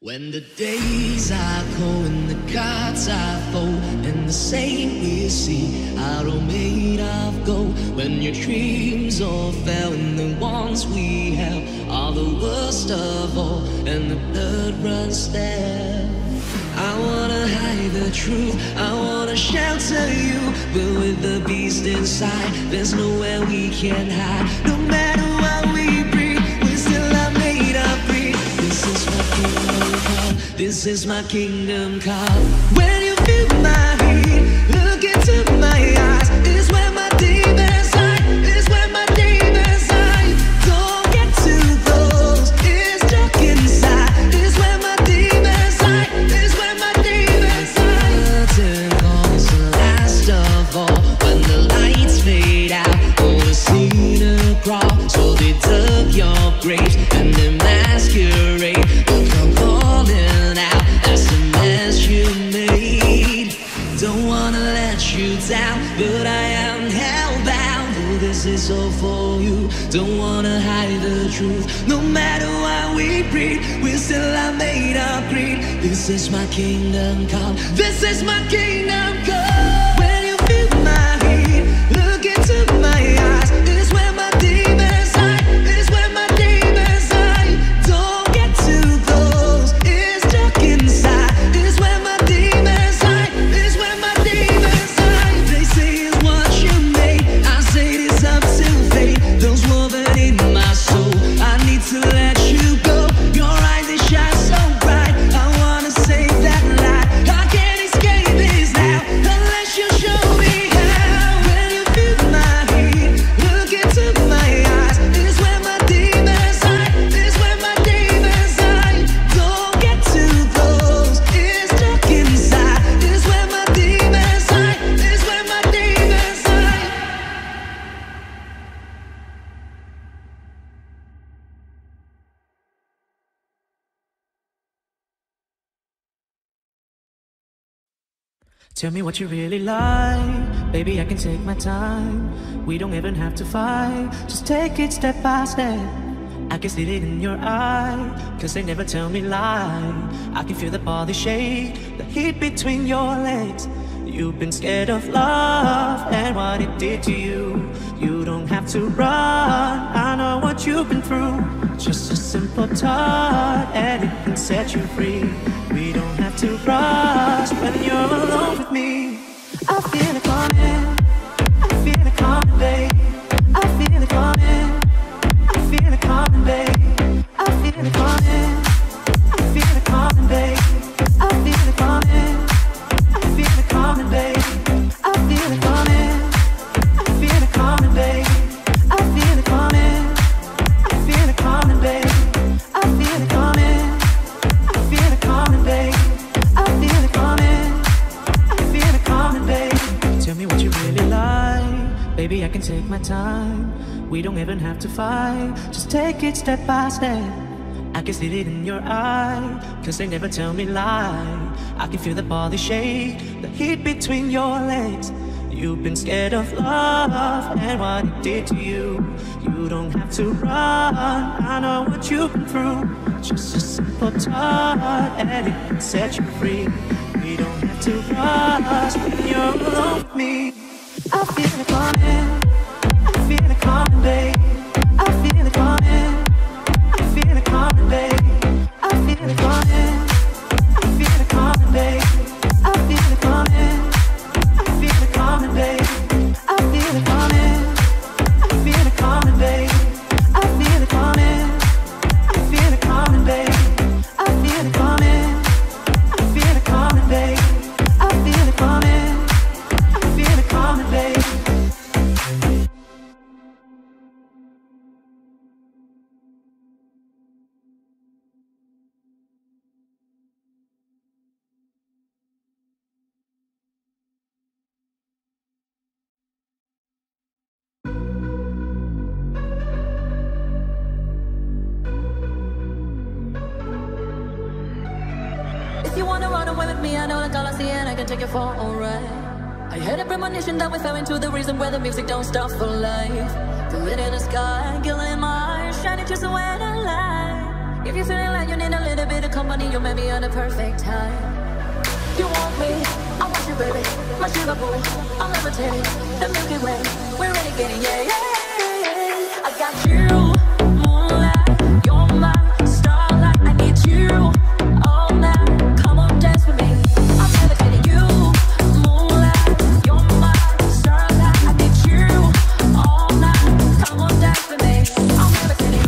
When the days are cold and the cards are full and the same we see are all made of gold, when your dreams all fell and the ones we held are the worst of all and the blood runs there. I wanna hide the truth, I wanna shelter you, but with the beast inside there's nowhere we can hide. No matter what we breathe, we still are made of greed. This is my kingdom call, this is my kingdom call. When you feel my heat, look into my eyes, it's where my demons hide, it's where my demons hide. Don't get too close, it's stuck inside, it's where my demons hide, it's where my demons hide. The curtain calls the last of all, when the lights fade out, all the cedar crawl, so they dug your graves and they masquerade. Down, but I am hellbound. Oh, this is all for you. Don't wanna hide the truth. No matter what we breathe, we still are made of greed. This is my kingdom come. This is my kingdom come. When you feel my heat, look into my eyes. It's where my demons hide. It's where my demons hide. Don't get too close. It's stuck inside. It's where my demons hide. It's where my demons. Tell me what you really like, baby, I can take my time. We don't even have to fight, just take it step by step. I can see it in your eye, cause they never tell me lie. I can feel the body shake, the heat between your legs. You've been scared of love and what it did to you. You don't have to run, I know what you've been through. Just a simple touch and it can set you free. We don't have to rush when you're alone with me. I feel it coming, I feel it coming, babe. I feel it coming, I feel it coming, babe. I feel it coming, I feel it coming, babe. I feel it coming, I feel it coming, babe. I feel it coming, I feel it coming, babe. I feel it coming, I feel it coming, babe. I feel it coming, I feel it coming, babe. I feel it coming, I feel it coming, babe. Tell me what you really like, baby, I can take my time. We don't even have to fight, just take it step by step. I can see it in your eye, cause they never tell me lie. I can feel the body shake, the heat between your legs. You've been scared of love and what it did to you. You don't have to run, I know what you've been through. Just a simple touch and it can set you free. We don't have to rush when you're alone with me. I feel it coming, I feel it coming, babe. I feel it coming, I feel it coming, babe. I feel it coming, I feel it coming, babe. I feel it coming, I feel it coming, babe. I feel it coming, I feel it coming, babe. I feel it coming, I feel it coming, babe. I feel it coming, I feel it coming, babe. I feel it coming, I feel it coming, babe. Take it for alright. I had a premonition that we fell into the reason where the music don't stop for life. Glitter in the sky, killing my eyes, shining just the way I lie. If you're feeling like you need a little bit of company, you made me on the perfect time. You want me, I want you, baby. My sugar boo, I'm levitating. The Milky Way, we're renegading, yeah, yeah, yeah. I got you, moonlight, you're my starlight. I need you all night. Come on, dance with me. I'm levitating you, moonlight, you're my starlight. I need you all night. Come on, dance with me. I'm levitating.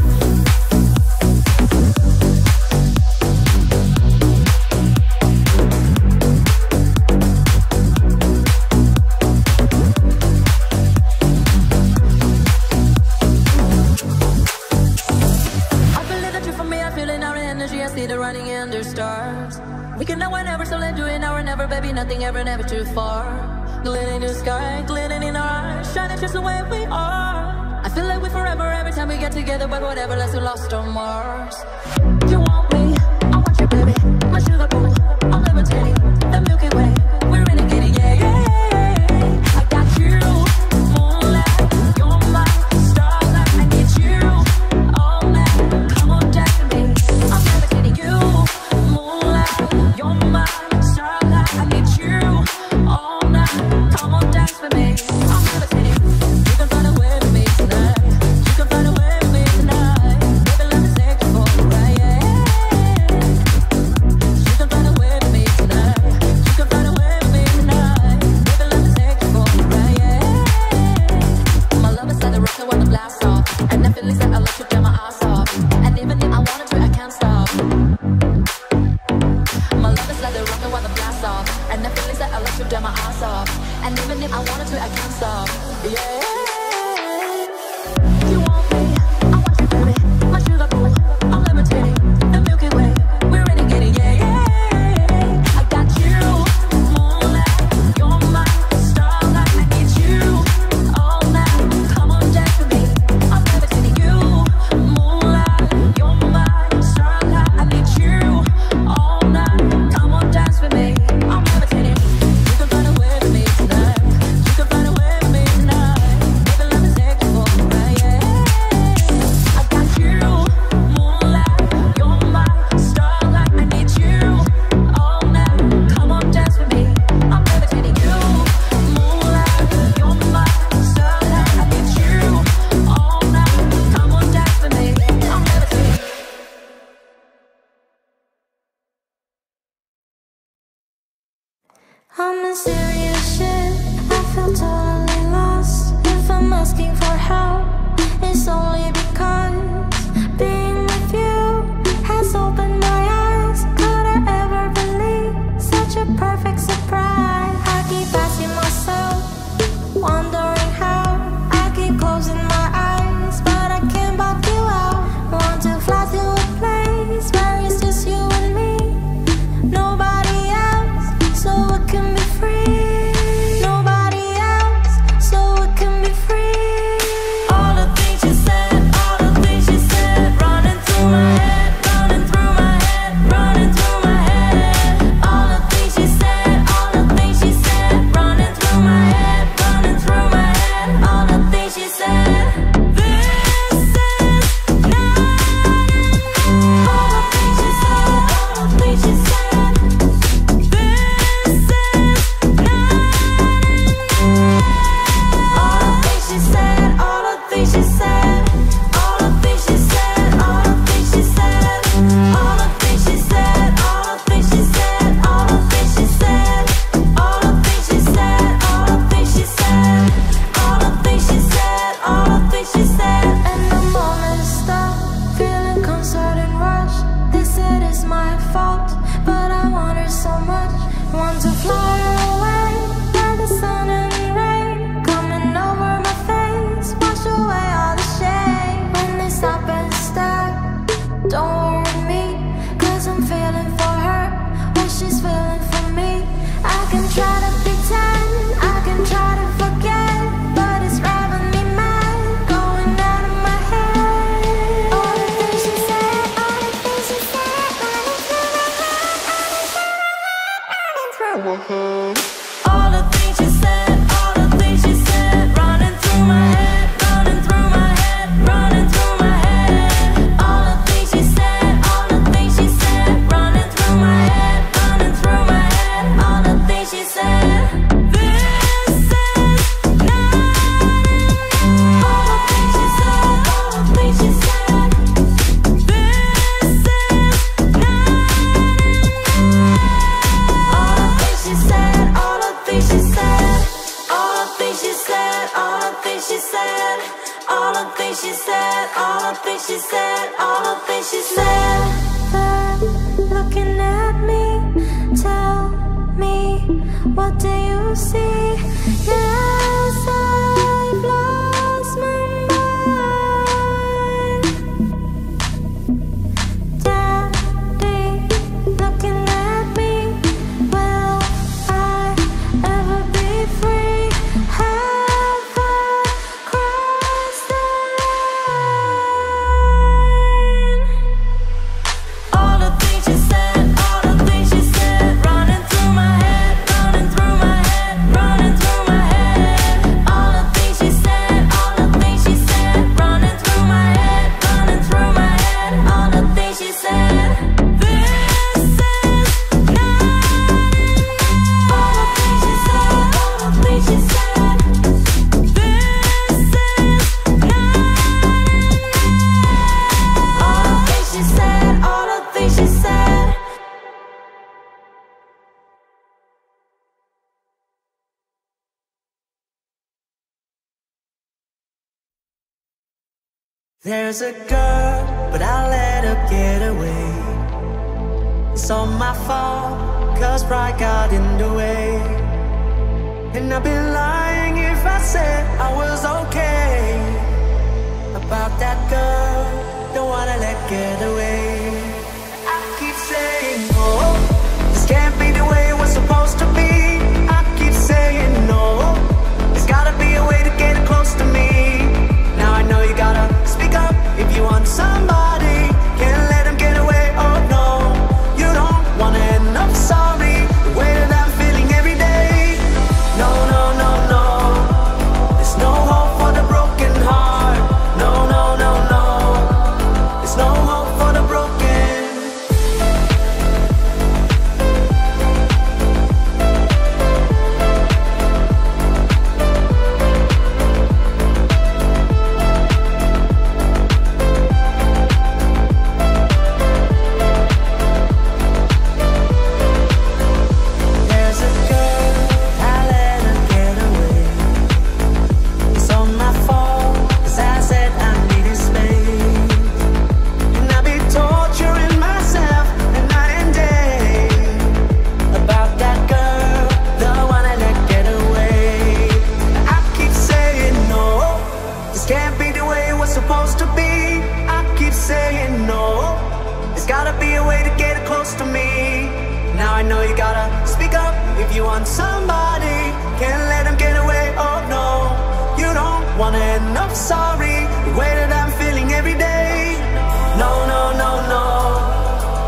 Nothing ever, never too far. Glittering new sky, glittering in our eyes, shining just the way we are. I feel like we're forever every time we get together, but whatever, let's get lost on Mars. You want me, I want you, baby. My sugar boo, I'm levitating. The Milky Way, we're renegading, yeah, yeah, yeah. I got you, moonlight, you're my starlight. I need you all night. Come on, dance with me. I'm levitating you, moonlight, you're my starlight. I need you all night. Come on, dance with me. I'm levitating. You can find a way with me tonight. You can find a way with me tonight. Baby, let me take you for a ride, yeah. You can find a way with me tonight. You can find a way with me tonight. Baby, let me take you for a ride, yeah. My love is like the rocket when the blast off, and the feelings that I love you get my ass off. And even if I wanted to, I can't stop. My love is like the rocket when the blast off, and the feelings that I let you down my ass off. And even if I wanted to, I can't stop. Yeah. You want me, I want you, baby. My sugar boo, I'm levitating. The Milky Way, we're renegading, yeah, yeah. I got you, moonlight, you're my starlight. I need you all night. Come on, dance with me. I'm levitating you, moonlight, you're my starlight. I need you all night. Come on, dance with me. I'm levitating. You can find a way with me tonight. You can find a way with me tonight. Baby, let me take you for a ride, yeah. I got you, moonlight, you're my starlight. I need you all night. Come on, dance with me. I'm levitating you, moonlight, you're my starlight. I need you all night. Come on, dance with me. I'm levitating. I'm a serious shit, I feel totally lost. If I'm asking for help, it's only because being with you has opened my eyes. Could I ever believe such a perfect surprise? I keep asking myself, wondering how. I keep closing my eyes, but I can't block you out. Want to fly to a place where it's just you and me, nobody else, so it can be free. Nobody else, so it can be free. All the things you said. way she's never looking at me. Tell me, what do you see? Yes, I've lost my mind. Daddy, looking at me. Will I ever be free? Have I crossed the line? All the things you said, there's a girl, but I let her get away. It's all my fault, cause pride got in the way. And I'd be lying if I said I was okay about that girl, don't wanna let get away. I keep saying no, this can't be the way we're supposed to be. I keep saying no, there's gotta be a way to get her close to me. Now I know you gotta speak up if you want somebody. Can't let them get away, oh no. You don't wanna end up sorry, the way that I'm feeling every day. No, no, no, no,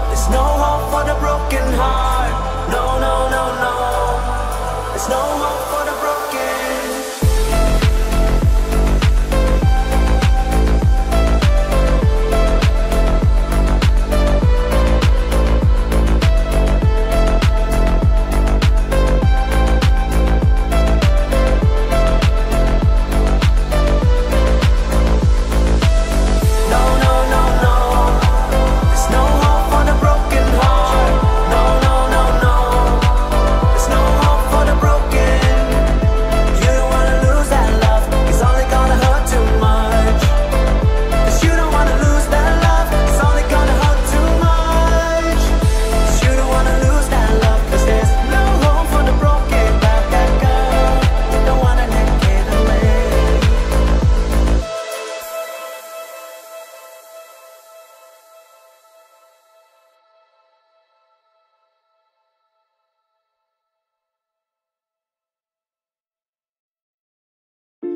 there's no hope for the broken heart. No, no, no, no, there's no hope for the broken.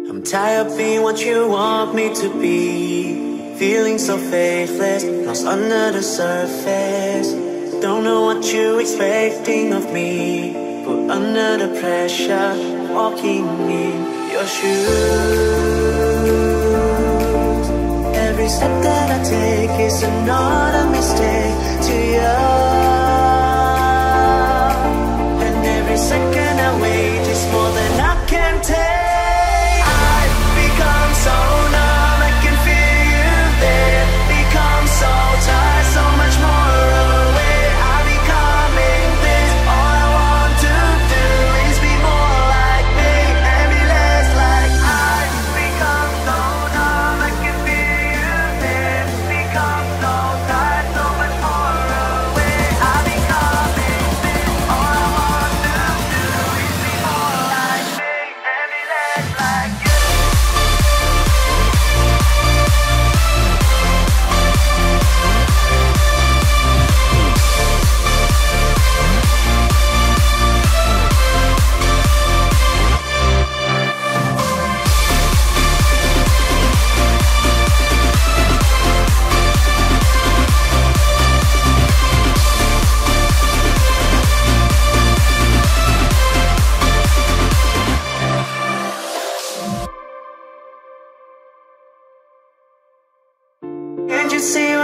I'm tired of being what you want me to be, feeling so faithless, lost under the surface. Don't know what you're expecting of me, put under the pressure, walking in your shoes. Every step that I take is another mistake to you, and every second I wait is more than I can take. So numb, I can feel you there. Become so tired, so much more away. I'm becoming this. All I want to do is be more like me and be less like I. Become so numb, I can feel you there. Become so tired.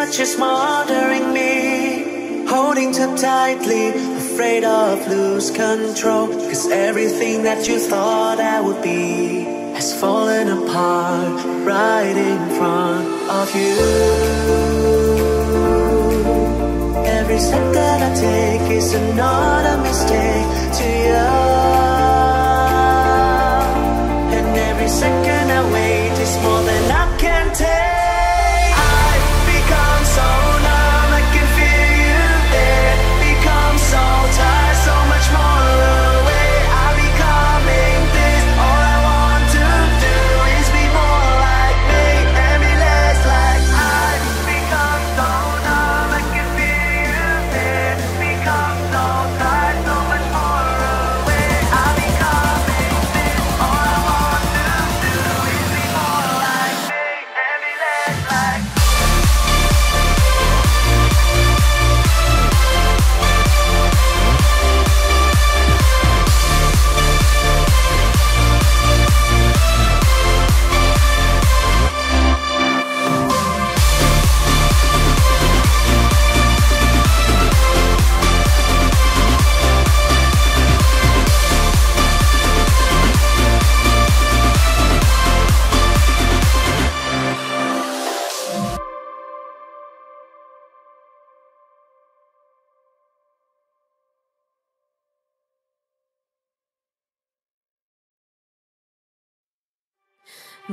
touch is smothering me, holding too tightly, afraid of lose control. Cause everything that you thought I would be has fallen apart right in front of you. Every step that I take is another mistake to you, and every second I wait is more than I can take.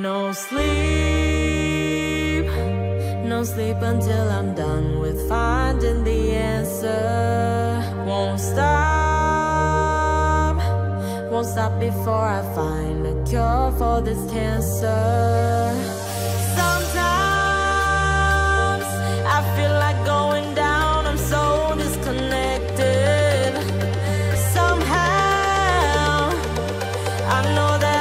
No sleep, no sleep until I'm done with finding the answer. Won't stop before I find a cure for this cancer. Sometimes I feel like going down, I'm so disconnected. Somehow I know that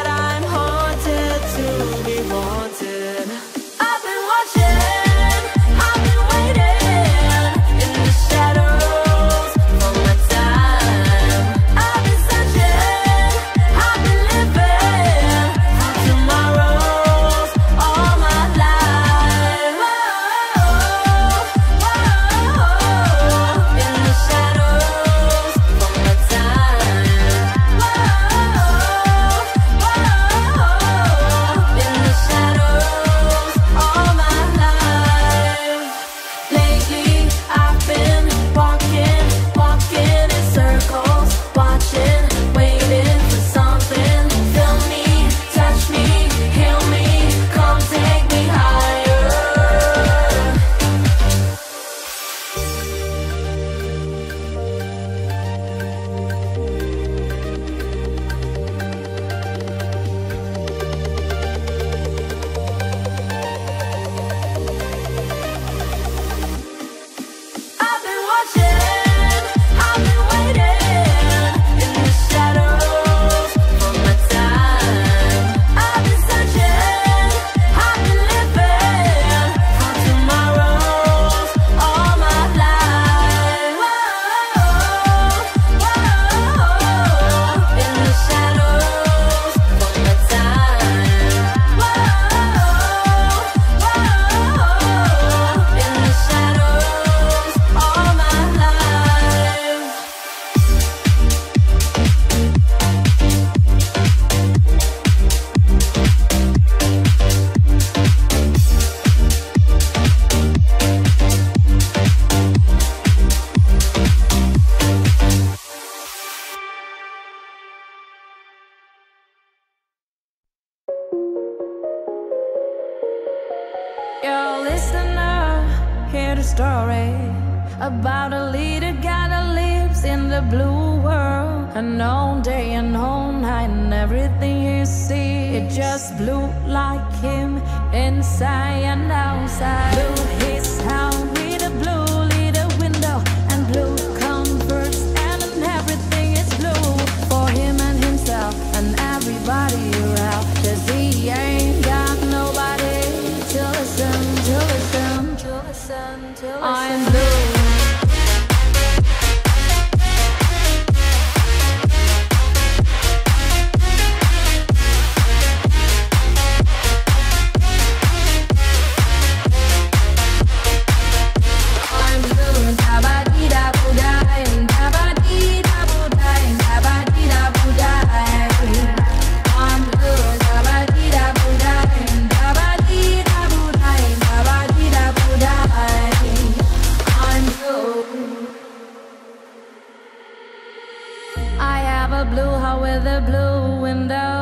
weather blue window.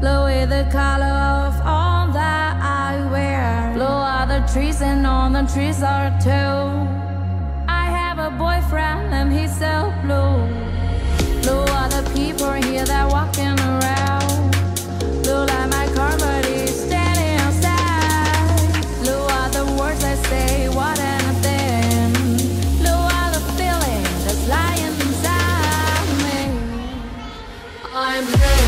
Blow away the color of all that I wear. Blow out the trees and all the trees are too. I have a boyfriend and he's so blue. Blue are the people here that walking around. Blue like my car but he's standing outside. Blue are the words I say, what anything. Blue are the feeling that's lying inside me. I'm saying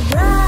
surprise.